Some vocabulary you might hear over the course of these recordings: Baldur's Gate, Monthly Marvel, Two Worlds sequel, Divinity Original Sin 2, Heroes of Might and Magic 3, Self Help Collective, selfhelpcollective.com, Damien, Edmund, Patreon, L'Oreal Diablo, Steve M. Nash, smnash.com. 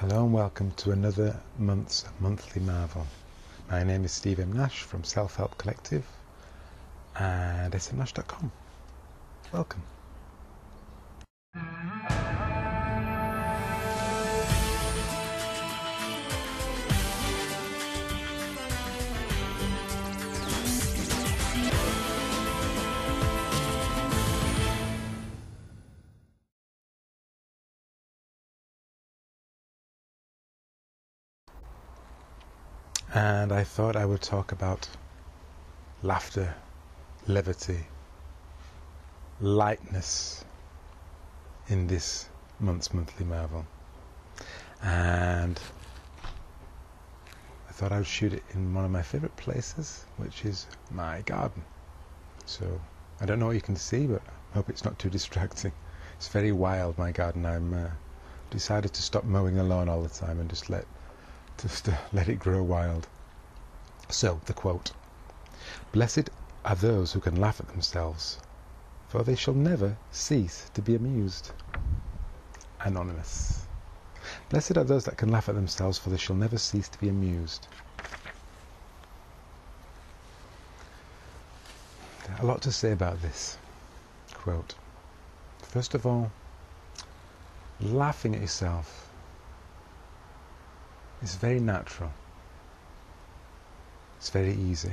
Hello and welcome to another month's Monthly Marvel. My name is Steve M. Nash from Self Help Collective and smnash.com. Welcome. And I thought I would talk about laughter, levity, lightness in this month's Monthly Marvel. And I thought I would shoot it in one of my favorite places, which is my garden. So I don't know what you can see, but I hope it's not too distracting. It's very wild, my garden. I'm decided to stop mowing the lawn all the time and just let it grow wild. So, the quote: "Blessed are those who can laugh at themselves, for they shall never cease to be amused." Anonymous. Blessed are those that can laugh at themselves, for they shall never cease to be amused. A lot to say about this quote. First of all, laughing at yourself, it's very natural. It's very easy.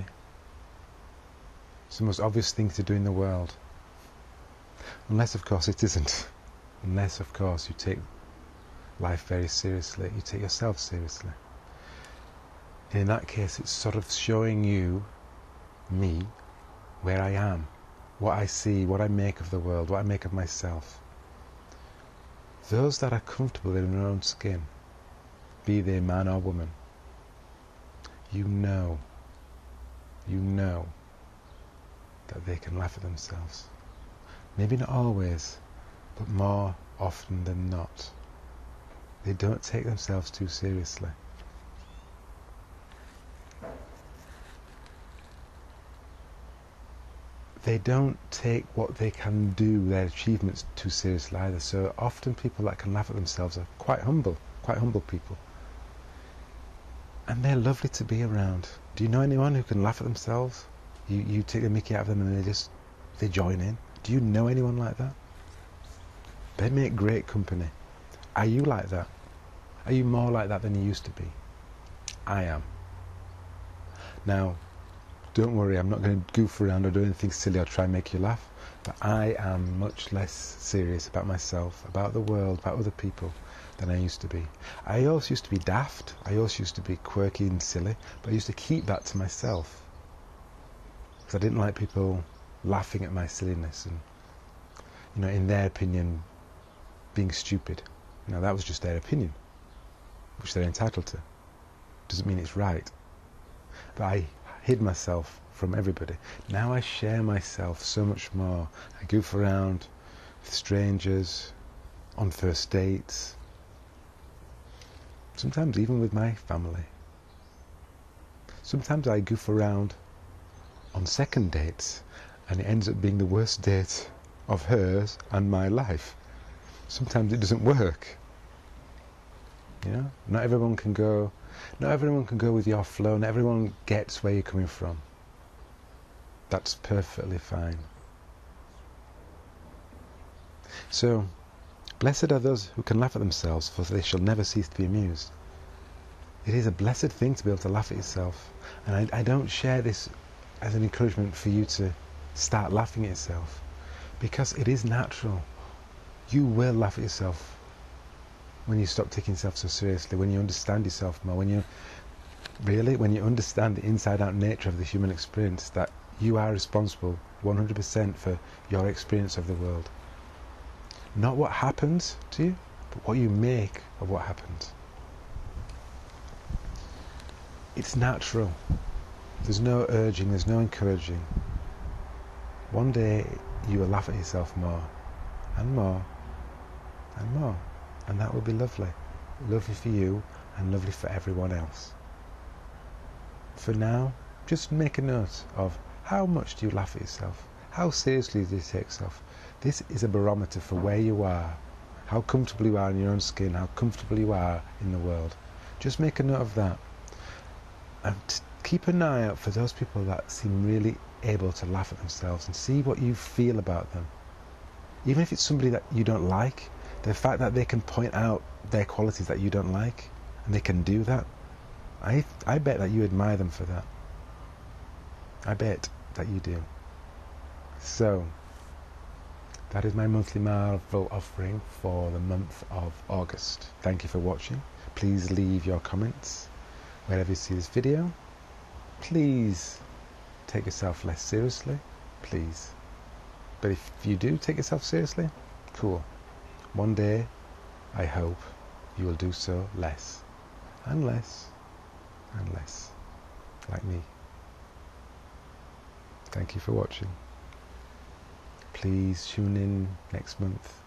It's the most obvious thing to do in the world. Unless, of course, it isn't. Unless, of course, you take life very seriously. You take yourself seriously. And in that case, it's sort of showing you, me, where I am, what I see, what I make of the world, what I make of myself. Those that are comfortable in their own skin, be they man or woman, you know that they can laugh at themselves. Maybe not always, but more often than not. They don't take themselves too seriously. They don't take what they can do, their achievements, too seriously either. So often people that can laugh at themselves are quite humble people. And they're lovely to be around. Do you know anyone who can laugh at themselves? You take the mickey out of them and they join in. Do you know anyone like that? They make great company. Are you like that? Are you more like that than you used to be? I am. Now, don't worry, I'm not going to goof around or do anything silly or try and make you laugh. But I am much less serious about myself, about the world, about other people than I used to be. I also used to be daft. I also used to be quirky and silly, but I used to keep that to myself because I didn't like people laughing at my silliness and, you know, in their opinion, being stupid. You know, that was just their opinion, which they're entitled to. Doesn't mean it's right. But I hid myself from everybody. Now I share myself so much more. I goof around with strangers, on first dates, sometimes even with my family. Sometimes I goof around on second dates and it ends up being the worst date of hers and my life. Sometimes it doesn't work. You know? Not everyone can go with your flow, not everyone gets where you're coming from. That's perfectly fine. So, blessed are those who can laugh at themselves, for they shall never cease to be amused. It is a blessed thing to be able to laugh at yourself. And I don't share this as an encouragement for you to start laughing at yourself, because it is natural. You will laugh at yourself when you stop taking yourself so seriously, when you understand yourself more, when you understand the inside-out nature of the human experience, that you are responsible 100% for your experience of the world. Not what happens to you, but what you make of what happens. It's natural. There's no urging, there's no encouraging. One day you will laugh at yourself more and more and more. And that will be lovely. Lovely for you and lovely for everyone else. For now, just make a note of: how much do you laugh at yourself? How seriously do you take yourself? This is a barometer for where you are, how comfortable you are in your own skin, how comfortable you are in the world. Just make a note of that. And keep an eye out for those people that seem really able to laugh at themselves, and see what you feel about them. Even if it's somebody that you don't like, the fact that they can point out their qualities that you don't like, and they can do that, I bet that you admire them for that. I bet that you do. So, that is my Monthly Marvel offering for the month of August. Thank you for watching. Please leave your comments wherever you see this video. Please take yourself less seriously, please. But if you do take yourself seriously, cool. One day, I hope you will do so less and less and less, like me. Thank you for watching. Please tune in next month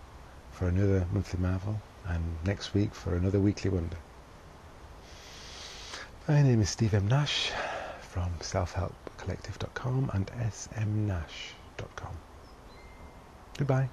for another Monthly Marvel, and next week for another Weekly Wonder. My name is Steve M. Nash from selfhelpcollective.com and smnash.com. Goodbye.